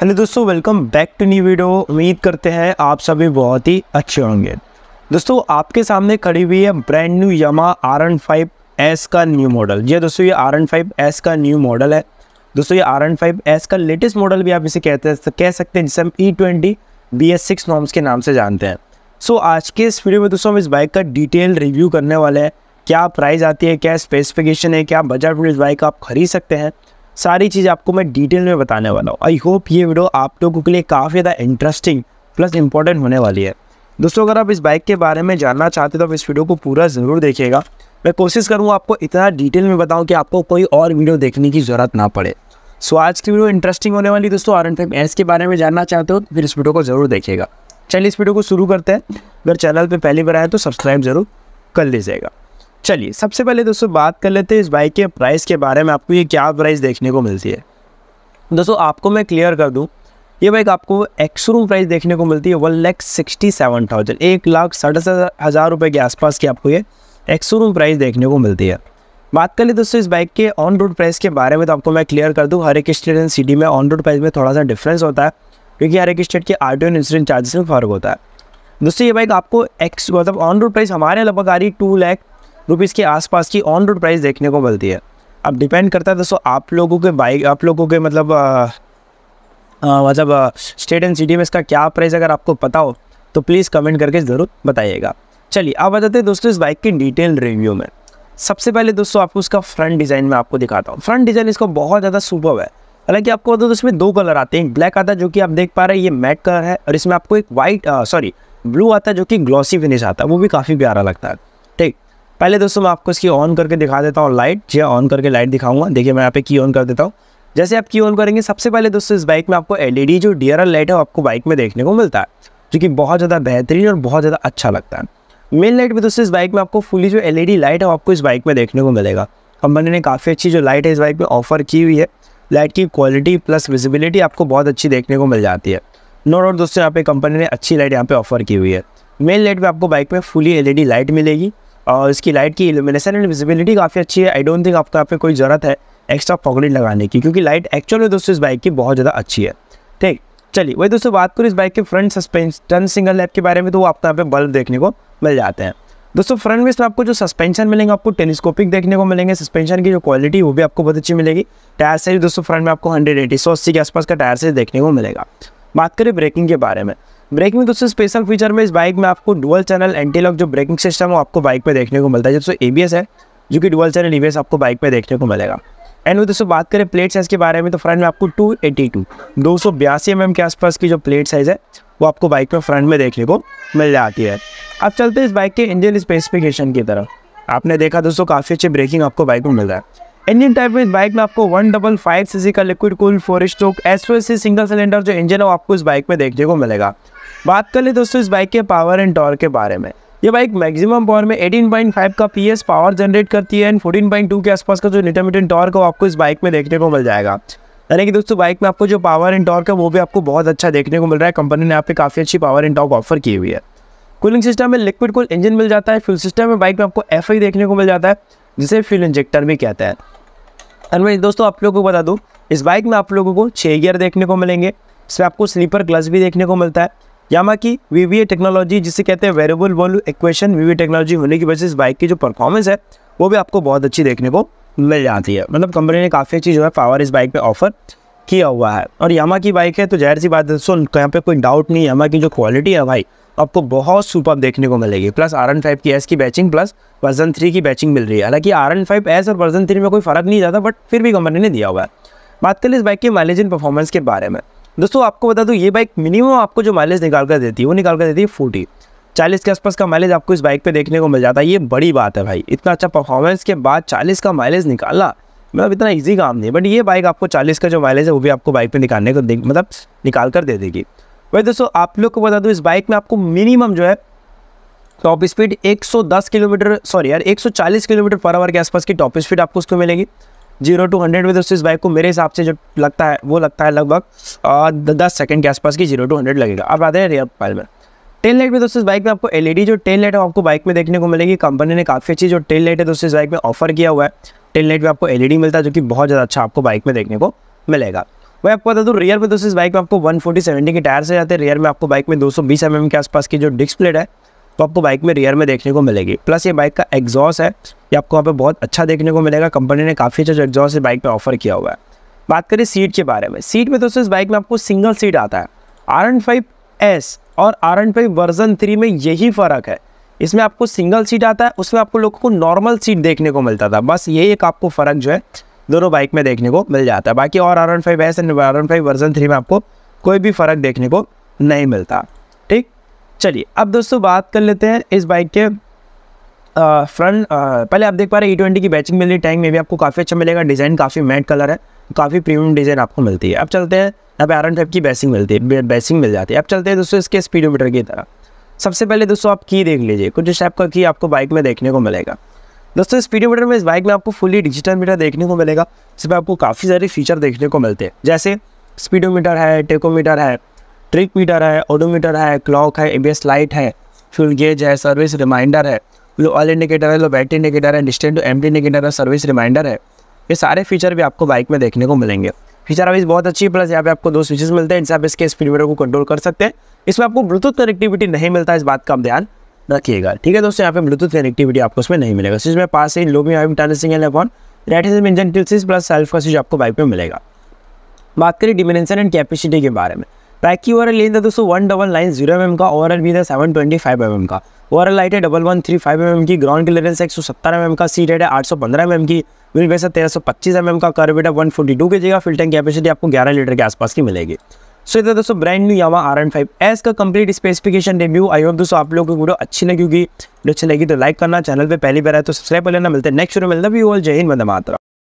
Hello दोस्तों, welcome back to new video. उम्मीद करते हैं आप सभी बहुत ही अच्छे होंगे। दोस्तों, आपके सामने खड़ी हुई है ब्रांड न्यू यामाहा R15S का न्यू मॉडल। जी दोस्तों, ये R15S का न्यू मॉडल है। दोस्तों, ये R15S का लेटेस्ट मॉडल भी आप इसे कह सकते हैं जिसे हम E20 BS6 नॉर्म्स के नाम से जानते हैं। सो आज के इस वीडियो में दोस्तों हम इस बाइक का डिटेल रिव्यू करने वाले हैं। क्या प्राइस आती है, क्या स्पेसिफिकेशन है, क्या बजट में इस बाइक आप खरीद सकते हैं, सारी चीज़ आपको मैं डिटेल में बताने वाला हूँ। आई होप ये वीडियो आप लोगों के लिए काफ़ी ज़्यादा इंटरेस्टिंग प्लस इंपॉर्टेंट होने वाली है। दोस्तों, अगर आप इस बाइक के बारे में जानना चाहते हो तो आप इस वीडियो को पूरा ज़रूर देखिएगा। मैं कोशिश करूँगा आपको इतना डिटेल में बताऊँ कि आपको कोई और वीडियो देखने की ज़रूरत ना पड़े। सो आज की वीडियो इंटरेस्टिंग होने वाली। दोस्तों, R15S के बारे में जानना चाहते हो तो फिर इस वीडियो को ज़रूर देखिएगा। चलिए इस वीडियो को शुरू करते हैं। अगर चैनल पर पहली बार आए तो सब्सक्राइब ज़रूर कर लीजिएगा। चलिए सबसे पहले दोस्तों बात कर लेते हैं इस बाइक के प्राइस के बारे में। आपको ये क्या प्राइस देखने को मिलती है? दोस्तों, आपको मैं क्लियर कर दूं, ये बाइक आपको एक्स-शोरूम प्राइस देखने को मिलती है 1,67,000, 1,67,000 रुपये के आसपास की आपको ये एक्स-शोरूम प्राइस देखने को मिलती है। बात कर ले दोस्तों इस बाइक के ऑन रोड प्राइस के बारे में, तो आपको मैं क्लियर कर दूँ, हर एक स्टेट एंड सिटी में ऑन रोड प्राइस में थोड़ा सा डिफ्रेंस होता है, क्योंकि हर एक स्टेट के आरटीओ एंड इंश्योरेंस चार्जेस में फ़र्क होता है। दोस्तों, ये बाइक आपको मतलब ऑन रोड प्राइस हमारे लगभग आ रही 2 लाख रुपीज़ के आसपास की ऑन रोड प्राइस देखने को मिलती है। अब डिपेंड करता है दोस्तों आप लोगों के मतलब स्टेट एंड सिटी में इसका क्या प्राइस, अगर आपको पता हो तो प्लीज़ कमेंट करके ज़रूर बताइएगा। चलिए अब बताते हैं दोस्तों इस बाइक की डिटेल रिव्यू में। सबसे पहले दोस्तों आपको इसका फ्रंट डिज़ाइन मैं आपको दिखाता हूँ। फ्रंट डिज़ाइन इसका बहुत ज़्यादा सुपर्ब है। हालांकि आपको बता दो इसमें 2 कलर आते हैं, एक ब्लैक आता है जो कि आप देख पा रहे हैं, ये मैट कलर है, और इसमें आपको एक ब्लू आता है जो कि ग्लॉसी फिनिश आता है, वो भी काफ़ी प्यारा लगता है। ठीक, पहले दोस्तों मैं आपको इसकी ऑन करके दिखा देता हूँ लाइट। जी, ऑन करके लाइट दिखाऊंगा। देखिए मैं यहाँ पे की ऑन कर देता हूँ। जैसे आप की ऑन करेंगे, सबसे पहले दोस्तों इस बाइक में आपको एलईडी जो डीआरएल लाइट है आपको बाइक में देखने को मिलता है, जो कि बहुत ज़्यादा बेहतरीन और बहुत ज़्यादा अच्छा लगता है। मेन लाइट में दोस्तों इस बाइक में आपको फुली जो एलईडी लाइट है आपको इस बाइक में देखने को मिलेगा। कंपनी ने काफ़ी अच्छी जो लाइट है इस बाइक में ऑफर की हुई है। लाइट की क्वालिटी प्लस विजिबिलिटी आपको बहुत अच्छी देखने को मिल जाती है। नो डाउट दोस्तों यहाँ पे कंपनी ने अच्छी लाइट यहाँ पे ऑफर की हुई है। मेन लाइट में आपको बाइक में फुली एलईडी लाइट मिलेगी और इसकी लाइट की इल्यूमिनेशन एंड विजिबिलिटी काफ़ी अच्छी है। आई डोंट थिंक आपको यहाँ पे कोई ज़रूरत है एक्स्ट्रा पॉकेट लगाने की, क्योंकि लाइट एक्चुअल में दोस्तों इस बाइक की बहुत ज़्यादा अच्छी है। ठीक, चलिए वही दोस्तों बात करूँ इस बाइक के फ्रंट सस्पेंशन सिंगल लैप के बारे में, तो वो आपको यहाँ पे बल्ब देखने को मिल जाते हैं। दोस्तों फ्रंट में इसमें आपको जो सस्पेंशन मिलेंगे आपको टेलीस्कोपिक देखने को मिलेंगे। सस्पेंशन की जो क्वालिटी वो भी आपको बहुत अच्छी मिलेगी। टायर साइज दोस्तों फ्रंट में आपको 180/180 के आसपास का टायर साइज देखने को मिलेगा। बात करें ब्रेकिंग के बारे में, ब्रेकिंग में दोस्तों स्पेशल फीचर में इस बाइक में आपको डुअल चैनल एंटी लॉक जो ब्रेकिंग सिस्टम है आपको बाइक पे देखने को मिलता है। जब ABS है जो कि डुअल चैनल ABS आपको बाइक पे देखने को मिलेगा। एंड वो दोस्तों बात करें प्लेट साइज़ के बारे में, तो फ्रंट में आपको 282 के आसपास की जो प्लेट साइज़ है वो आपको बाइक पे फ्रंट में देखने को मिल जाती है। अब चलते हैं इस बाइक के इंजन स्पेसिफिकेशन की तरफ। आपने देखा दोस्तों काफ़ी अच्छी ब्रेकिंग आपको बाइक में मिल रहा है। इंजन टाइप में इस बाइक में आपको 155 सीसी का liquid cooled 4 stroke SOHC single cylinder जो इंजन है वो आपको इस बाइक में देखने को मिलेगा। बात कर ले दोस्तों इस बाइक के पावर एंड टॉर्क के बारे में, ये बाइक मैक्सिमम पावर में 18.5 का PS पावर जनरेट करती है एंड 14.2 के आसपास का जो इंटरमिटेंट टॉर्क है वो आपको इस बाइक में देखने को मिल जाएगा। यानी कि दोस्तों बाइक में आपको जो पावर एंड टॉर्क है वो भी आपको बहुत अच्छा देखने को मिल रहा है। कंपनी ने यहाँ पे काफ़ी अच्छी पावर एंड टॉर्क ऑफर की हुई है। कूलिंग सिस्टम में लिक्विड कूल इंजन मिल जाता है। फ्यूल सिस्टम में बाइक में आपको FI देखने को मिल जाता है, जिसे फ्यूल इंजेक्टर भी कहते हैं। एंड दोस्तों आप लोगों को बता दूँ इस बाइक में आप लोगों को 6 गियर देखने को मिलेंगे। इसमें आपको स्लीपर क्लच भी देखने को मिलता है। यामा की VVA टेक्नोलॉजी जिसे कहते हैं variable volume equation, VVA technology होने की वजह से इस बाइक की जो परफॉर्मेंस है वो भी आपको बहुत अच्छी देखने को मिल जाती है। मतलब कंपनी ने काफ़ी अच्छी जो है पावर इस बाइक पे ऑफर किया हुआ है। और यामा की बाइक है तो जाहिर सी बात है दोस्तों यहाँ पे कोई डाउट नहीं है, यामा की जो क्वालिटी है भाई आपको बहुत सुपर देखने को मिलेगी। प्लस R15S की बैचिंग प्लस वर्जन 3 की बैचिंग मिल रही है। हालांकि R15S और वर्जन 3 में कोई फ़र्क नहीं जाता, बट फिर भी कंपनी ने दिया हुआ है। बात करें इस बाइक के माइलेज एंड परफॉर्मेंस के बारे में, दोस्तों आपको बता दूँ ये बाइक मिनिमम आपको जो माइलेज निकाल कर देती है वो निकाल कर देती है 40 के आसपास का माइलेज आपको इस बाइक पे देखने को मिल जाता है। ये बड़ी बात है भाई, इतना अच्छा परफॉर्मेंस के बाद 40 का माइलेज निकालना मतलब इतना इजी काम नहीं है, बट ये बाइक आपको 40 का जो माइलेज है वो भी आपको बाइक पे निकालने को मतलब निकाल कर दे देगी। वही दोस्तों आप लोग को बता दूँ इस बाइक में आपको मिनिमम जो है top speed 140 kilometre per hour के आसपास की टॉप स्पीड आपको उसको मिलेगी। 0 to 100 में दोस्तों इस बाइक को मेरे हिसाब से जो लगता है वो लगता है लगभग 10 सेकंड के आसपास की 0 to 100 लगेगा। अब आते हैं रियर प्रोफाइल में। टेल लाइट में दोस्तों इस बाइक में आपको एलईडी जो टेल लाइट है आपको बाइक में देखने को मिलेगी। कंपनी ने काफ़ी अच्छी जो टेल लाइट है दोस्तों इस बाइक में ऑफर किया हुआ है। टेल लाइट में आपको एलईडी मिलता है जो कि बहुत ज़्यादा अच्छा आपको बाइक में देखने को मिलेगा। मैं आपको बता दूं रियर में दोस्तों इस बाइक में आपको 140/70 के टायर से जाते हैं। रियर में आपको बाइक में 220 mm के आसपास की जो डिस्क प्लेट है तो आपको बाइक में रियर में देखने को मिलेगी। प्लस ये बाइक का एग्जॉस्ट है, ये आपको वहाँ पर बहुत अच्छा देखने को मिलेगा। कंपनी ने काफ़ी अच्छा एग्जॉस्ट इस बाइक पर ऑफर किया हुआ है। बात करें सीट के बारे में, सीट में दोस्तों इस बाइक में आपको सिंगल सीट आता है। R15S और R15 वर्जन 3 में यही फ़र्क है, इसमें आपको सिंगल सीट आता है, उसमें आपको लोगों को नॉर्मल सीट देखने को मिलता था। बस यही एक आपको फ़र्क जो है दोनों बाइक में देखने को मिल जाता है। बाकी और R15S एंड R15 वर्जन 3 में आपको कोई भी फ़र्क देखने को नहीं मिलता। ठीक, चलिए अब दोस्तों बात कर लेते हैं इस बाइक के फ्रंट। पहले आप देख पा रहे हैं E20 की बैचिंग मिल रही है। टैंक में भी आपको काफ़ी अच्छा मिलेगा, डिज़ाइन काफ़ी मैट कलर है, काफ़ी प्रीमियम डिज़ाइन आपको मिलती है। अब चलते हैं, अब R15 की बैसिंग मिलती है, बैसिंग मिल जाती है। अब चलते हैं दोस्तों इसके स्पीडोमीटर की तरफ। सबसे पहले दोस्तों आप की देख लीजिए, कुछ इस टाइप का की आपको बाइक में देखने को मिलेगा। दोस्तों स्पीडोमीटर में इस बाइक में आपको फुली डिजिटल मीटर देखने को मिलेगा, इसमें आपको काफ़ी सारे फीचर देखने को मिलते हैं, जैसे स्पीडोमीटर है, टेकोमीटर है, ट्रिक मीटर है, ओडोमीटर है, क्लॉक है, ABS लाइट है, फ्यूल गेज है, सर्विस रिमाइंडर है, लो ऑयल इंडिकेटर है, लो बैटरी इंडिकेटर है, डिस्टेंस टू एम्प्टी इंडिकेटर है, सर्विस रिमाइंडर है। ये सारे फीचर भी आपको बाइक में देखने को मिलेंगे। फीचर वाइज बहुत अच्छी है। प्लस यहाँ पे आपको 2 स्विचेस मिलते हैं, इनसे आप इसके स्पीडोमीटर को कंट्रोल कर सकते हैं। इसमें आपको ब्लूटूथ कनेक्टिविटी नहीं मिलता, इस बात का आप ध्यान रखिएगा। ठीक है दोस्तों, यहाँ पे ब्लूटूथ कनेक्टिविटी आपको उसमें नहीं मिलेगा। स्विच में पास इन लो में राइट हैंड में engine kill switch plus self का स्विच आपको बाइक में मिलेगा। बात करें डिमेंशन एंड कैपेसिटी के बारे में, बाइक की ओवरऑल लेंथ है दोस्तों 1990 mm का, ओवरऑल विड्थ है 725 mm का, ओवरऑल हाइट है 1135 mm की, ग्राउंड क्लियरेंस 117 mm का, सीट हाइट है 815 mm की, व्हील बेस है 1325 mm का, कर्व वेट है 142 के जगह, फिल टैंक कैपेसिटी आपको 11 लीटर के आसपास की मिलेगी। सो इधर दोस्तों ब्रांड न्यू यामा R15S का complete specification review. I hope दोस्तों आप लोगों को वीडियो अच्छी लगी होगी। अच्छी लगी तो लाइक करना, चैनल पर पहली बार है तो सब्सक्राइब कर लेना। मिलते हैं नेक्स्ट वीडियो में, जय हिंद वंदे मातरम।